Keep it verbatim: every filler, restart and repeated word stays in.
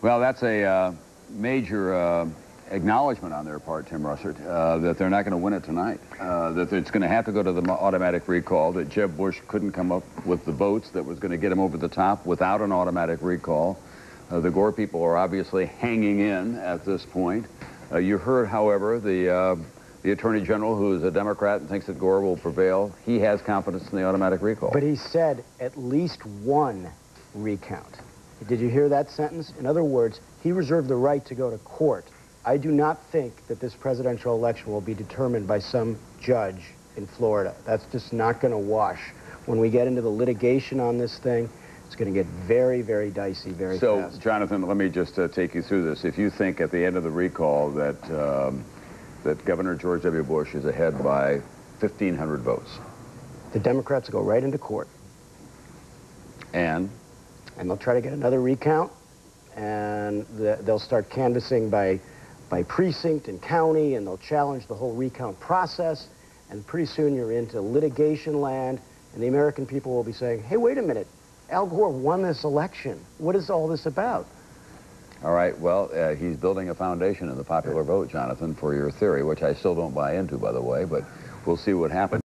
Well, that's a uh, major uh, acknowledgement on their part, Tim Russert, uh, that they're not going to win it tonight, uh, that it's going to have to go to the automatic recall, that Jeb Bush couldn't come up with the votes that was going to get him over the top without an automatic recall. Uh, the Gore people are obviously hanging in at this point. Uh, you heard, however, the, uh, the Attorney General, who is a Democrat and thinks that Gore will prevail. He has confidence in the automatic recall. But he said at least one recount. Did you hear that sentence? In other words, he reserved the right to go to court. I do not think that this presidential election will be determined by some judge in Florida. That's just not going to wash. When we get into the litigation on this thing, it's going to get very, very dicey, very so, fast. So, Jonathan, let me just uh, take you through this. If you think at the end of the recall that, um, that Governor George W. Bush is ahead by fifteen hundred votes. The Democrats will go right into court. And? And they'll try to get another recount, and the, they'll start canvassing by, by precinct and county, and they'll challenge the whole recount process, and pretty soon you're into litigation land, and the American people will be saying, hey, wait a minute. Al Gore won this election. What is all this about? All right, well, uh, he's building a foundation in the popular vote, Jonathan, for your theory, which I still don't buy into, by the way, but we'll see what happens.